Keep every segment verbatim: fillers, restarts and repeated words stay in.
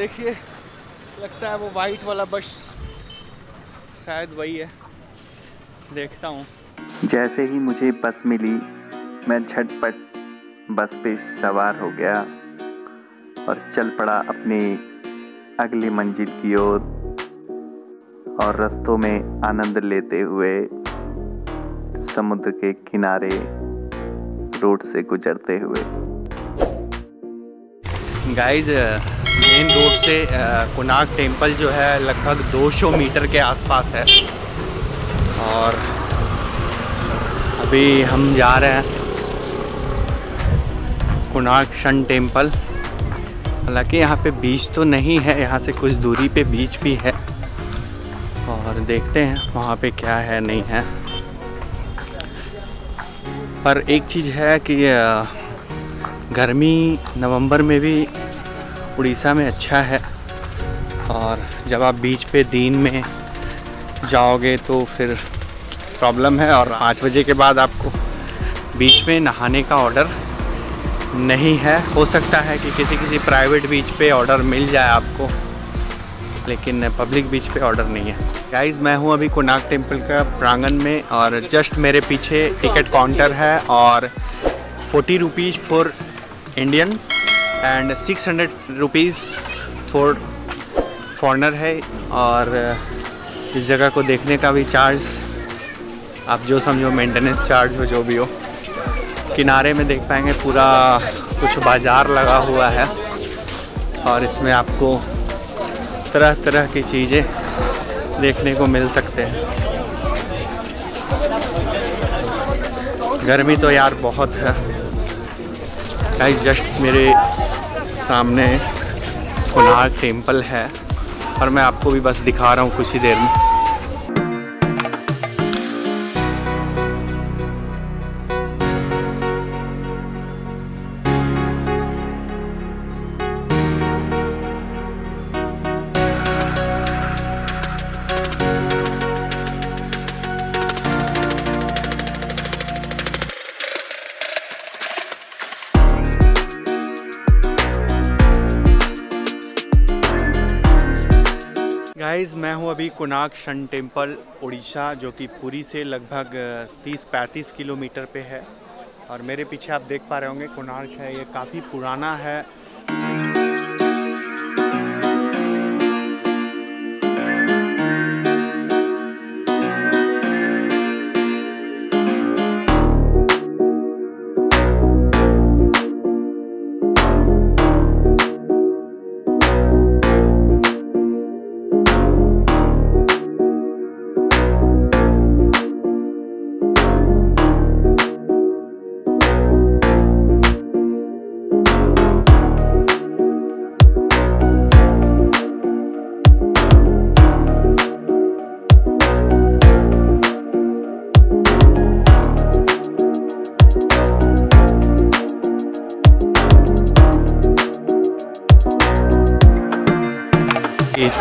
देखिए, लगता है वो वाइट वाला बस शायद वही है, देखता हूँ। जैसे ही मुझे बस मिली मैं झटपट बस पे सवार हो गया और चल पड़ा अपने अगली मंजिल की ओर और रस्तों में आनंद लेते हुए समुद्र के किनारे रोड से गुजरते हुए। गाइज, मेन रोड से कोणार्क टेम्पल जो है लगभग दो सौ मीटर के आसपास है और अभी हम जा रहे हैं कोणार्क सन टेम्पल। हालांकि यहाँ पे बीच तो नहीं है, यहाँ से कुछ दूरी पे बीच भी है और देखते हैं वहाँ पे क्या है नहीं है। पर एक चीज़ है कि गर्मी नवंबर में भी उड़ीसा में अच्छा है और जब आप बीच पे दिन में जाओगे तो फिर प्रॉब्लम है। और पाँच बजे के बाद आपको बीच में नहाने का ऑर्डर नहीं है। हो सकता है कि किसी किसी प्राइवेट बीच पे ऑर्डर मिल जाए आपको, लेकिन पब्लिक बीच पे ऑर्डर नहीं है। गाइज, मैं हूँ अभी कोणार्क टेम्पल का प्रांगण में और जस्ट मेरे पीछे टिकट काउंटर है और forty rupees for Indian and six hundred rupees for foreigner है। और इस जगह को देखने का भी चार्ज आप जो समझो, मेंटेनेंस चार्ज हो जो भी हो। किनारे में देख पाएंगे पूरा कुछ बाज़ार लगा हुआ है और इसमें आपको तरह तरह की चीज़ें देखने को मिल सकते हैं। गर्मी तो यार बहुत है। गाइस, जस्ट मेरे सामने कोणार्क टेम्पल है और मैं आपको भी बस दिखा रहा हूँ कुछ ही देर में। गाइज़, मैं हूँ अभी कोणार्क सन टेम्पल उड़ीसा, जो कि पुरी से लगभग तीस पैंतीस किलोमीटर पे है। और मेरे पीछे आप देख पा रहे होंगे कोणार्क है, ये काफ़ी पुराना है।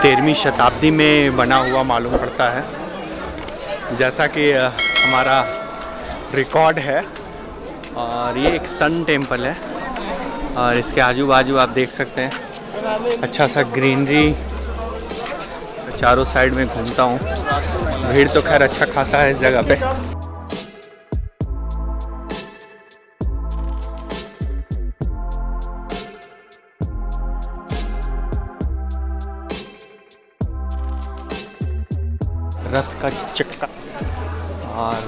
तेरहवीं शताब्दी में बना हुआ मालूम पड़ता है, जैसा कि हमारा रिकॉर्ड है। और ये एक सन टेम्पल है और इसके आजू बाजू आप देख सकते हैं अच्छा सा ग्रीनरी। चारों साइड में घूमता हूँ, भीड़ तो खैर अच्छा खासा है इस जगह पे। रथ का चक्का और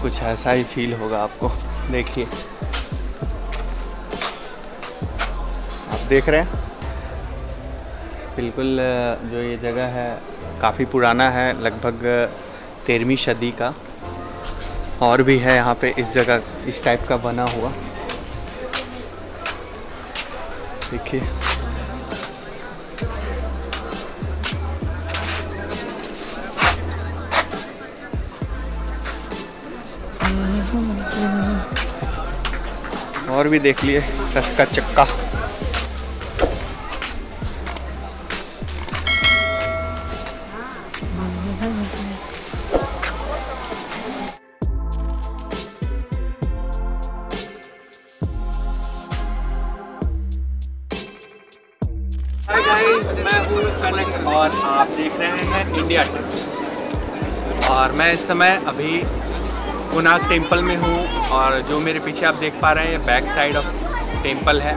कुछ ऐसा ही फील होगा आपको। देखिए, आप देख रहे हैं बिल्कुल, जो ये जगह है काफ़ी पुराना है, लगभग तेरहवीं सदी का। और भी है यहाँ पे इस जगह इस टाइप का बना हुआ। देखिए, और भी देख लिए रथ का चक्का। हाय गाइस, मैं हूँ कनक और आप देख रहे हैं इंडिया ट्रिप्स। और मैं इस समय अभी कोनार्क टेम्पल में हूँ और जो मेरे पीछे आप देख पा रहे हैं ये बैक साइड ऑफ टेम्पल है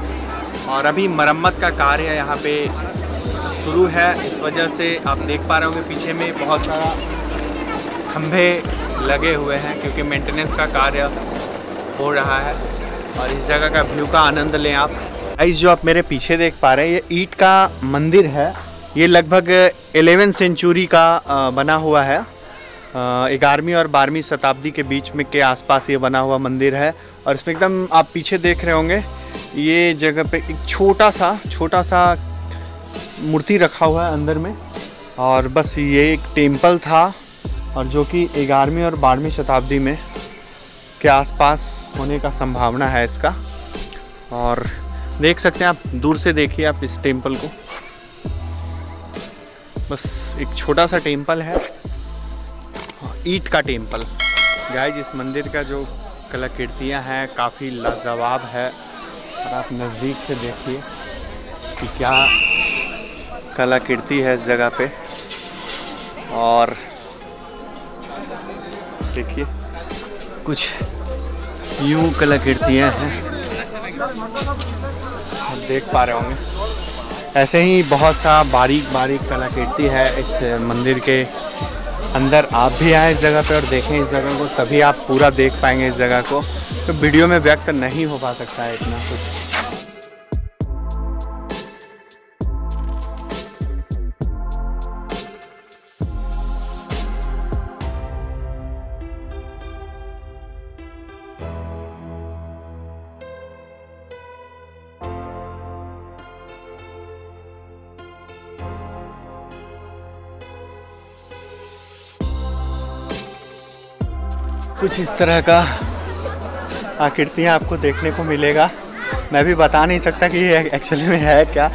और अभी मरम्मत का कार्य यहाँ पे शुरू है। इस वजह से आप देख पा रहे होंगे पीछे में बहुत सारा खंभे लगे हुए हैं क्योंकि मेंटेनेंस का कार्य हो रहा है। और इस जगह का व्यू का आनंद लें आप। गाइस, जो आप मेरे पीछे देख पा रहे हैं ये ईंट का मंदिर है। ये लगभग ग्यारहवीं सेंचुरी का बना हुआ है, ग्यारहवीं और बारहवीं शताब्दी के बीच में के आसपास ये बना हुआ मंदिर है। और इसमें एकदम आप पीछे देख रहे होंगे ये जगह पे एक छोटा सा छोटा सा मूर्ति रखा हुआ है अंदर में। और बस ये एक टेम्पल था और जो कि ग्यारहवीं और बारहवीं शताब्दी में के आसपास होने का संभावना है इसका। और देख सकते हैं आप, दूर से देखिए आप इस टेम्पल को। बस एक छोटा सा टेम्पल है, ईंट का टेम्पल। गाइस, इस मंदिर का जो कलाकृतियाँ हैं काफ़ी लाजवाब है। और आप नज़दीक से देखिए कि क्या कलाकृति है इस जगह पे। और देखिए कुछ यूँ कलाकृतियाँ हैं, आप देख पा रहे होंगे। ऐसे ही बहुत सा बारीक बारीक कलाकृति है इस मंदिर के अंदर। आप भी आएँ इस जगह पे और देखें इस जगह को, तभी आप पूरा देख पाएंगे इस जगह को। तो वीडियो में व्यक्त नहीं हो पा सकता है इतना कुछ। कुछ इस तरह का आकृतियाँ आपको देखने को मिलेगा। मैं भी बता नहीं सकता कि ये एक्चुअली में है क्या।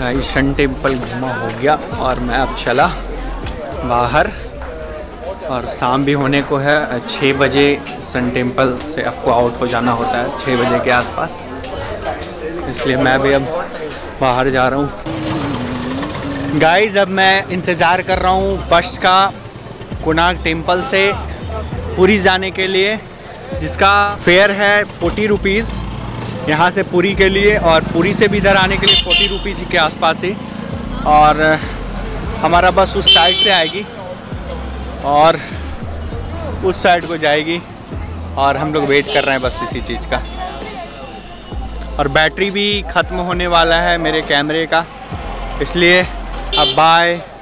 गाइस, सन टेम्पल घुमा हो गया और मैं अब चला बाहर। और शाम भी होने को है, छः बजे सन टेम्पल से आपको आउट हो जाना होता है छः बजे के आसपास। इसलिए मैं भी अब बाहर जा रहा हूँ। गाइस, अब मैं इंतज़ार कर रहा हूँ बस का कोनार्क टेम्पल से पुरी जाने के लिए, जिसका फेयर है फोर्टी रुपीज़ यहाँ से पुरी के लिए। और पुरी से भी इधर आने के लिए फोर्टी रुपीज़ के आसपास ही। और हमारा बस उस साइड से आएगी और उस साइड को जाएगी और हम लोग वेट कर रहे हैं बस इसी चीज़ का। और बैटरी भी ख़त्म होने वाला है मेरे कैमरे का, इसलिए अब बाय।